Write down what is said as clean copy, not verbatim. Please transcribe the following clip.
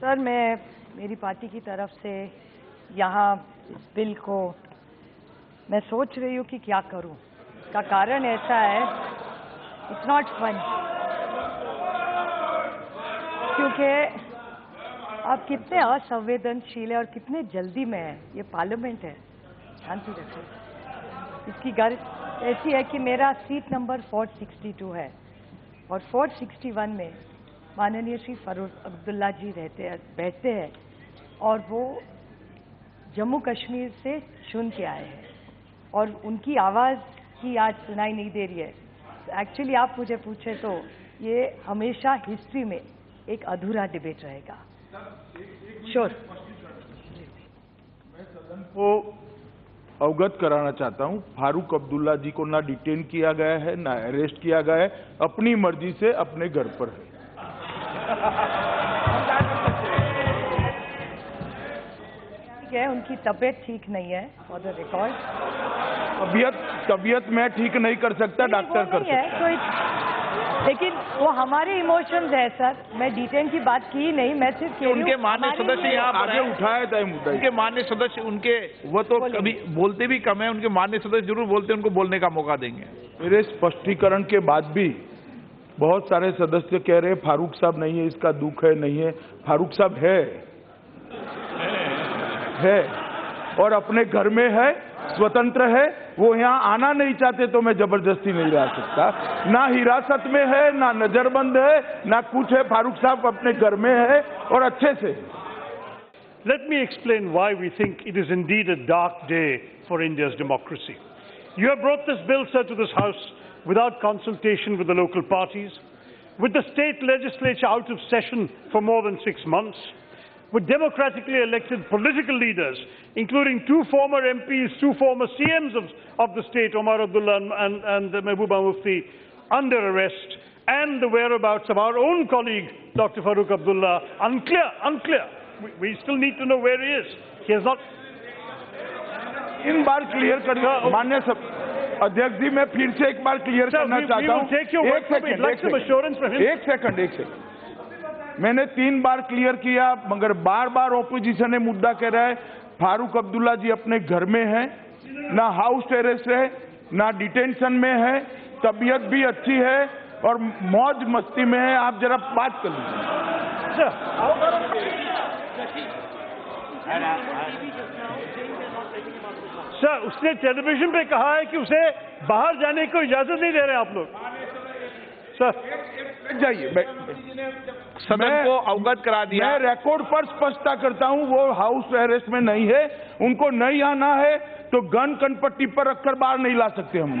Sir, मैं मेरी party की तरफ से यहाँ इस बिल को मैं सोच रही हूँ कि क्या करूँ। इसका कारण ऐसा है, इट्स नॉट फन, क्योंकि आप कितने असंवेदनशील है और कितने जल्दी में है। ये पार्लियामेंट है, शांति रखो। इसकी गर्ज ऐसी है कि मेरा सीट नंबर 462 है और 461 में माननीय श्री फरूक अब्दुल्ला जी बैठते हैं और वो जम्मू कश्मीर से चुन के आए हैं और उनकी आवाज़ की आज सुनाई नहीं दे रही है। एक्चुअली आप मुझे पूछे तो ये हमेशा हिस्ट्री में एक अधूरा डिबेट रहेगा। श्योर, मैं सदन को अवगत कराना चाहता हूं, फारूक अब्दुल्ला जी को ना डिटेन किया गया है ना अरेस्ट किया गया है, अपनी मर्जी से अपने घर पर है। ठीक है, उनकी तबीयत ठीक नहीं है, फॉर द रिकॉर्ड। तबीयत मैं ठीक नहीं कर सकता, डॉक्टर कर सकता है, लेकिन वो हमारे इमोशंस है सर। मैं डिटेल की बात की नहीं, मैं सिर्फ उनके मान्य सदस्य आगे उठाया था मुद्दा। उनके मान्य सदस्य उनके वो तो कभी बोलते भी कम है, उनके मान्य सदस्य जरूर बोलते हैं, उनको बोलने का मौका देंगे। मेरे स्पष्टीकरण के बाद भी बहुत सारे सदस्य कह रहे फारूक साहब नहीं है, इसका दुख है, नहीं है। फारूक साहब है और अपने घर में है, स्वतंत्र है। वो यहाँ आना नहीं चाहते तो मैं जबरदस्ती नहीं ला सकता। ना हिरासत में है, ना नजरबंद है, ना कुछ है। फारूक साहब अपने घर में है और अच्छे से। Let me explain why we think it is indeed a dark day for India's democracy. You have brought this bill, sir, to this house without consultation with the local parties, with the state legislature out of session for more than 6 months. With democratically elected political leaders, including 2 former MPs, 2 former CMs of the state, Omar Abdullah and Mehbooba Mufti, under arrest, and the whereabouts of our own colleague, Dr. Farooq Abdullah, unclear. We still need to know where he is. He has not. In bar clear, sir. अध्यक्ष जी, मैं फिर से एक बार clear करना चाहता हूँ। एक second. मैंने 3 बार क्लियर किया, मगर बार-बार ऑपोजिशन ने मुद्दा कह रहा है। फारूक अब्दुल्ला जी अपने घर में है, ना हाउस अरेस्ट है, ना डिटेंशन में है, तबीयत भी अच्छी है और मौज मस्ती में है। आप जरा बात कर लीजिए। सर, उसने टेलीविजन पे कहा है कि उसे बाहर जाने को इजाजत नहीं दे रहे आप लोग। सर जाइए, सदन को अवगत करा दिया। मैं रिकॉर्ड पर स्पष्टता करता हूं, वो हाउस अरेस्ट में नहीं है, उनको नहीं आना है तो गन कनपट्टी पर रखकर बाहर नहीं ला सकते हम।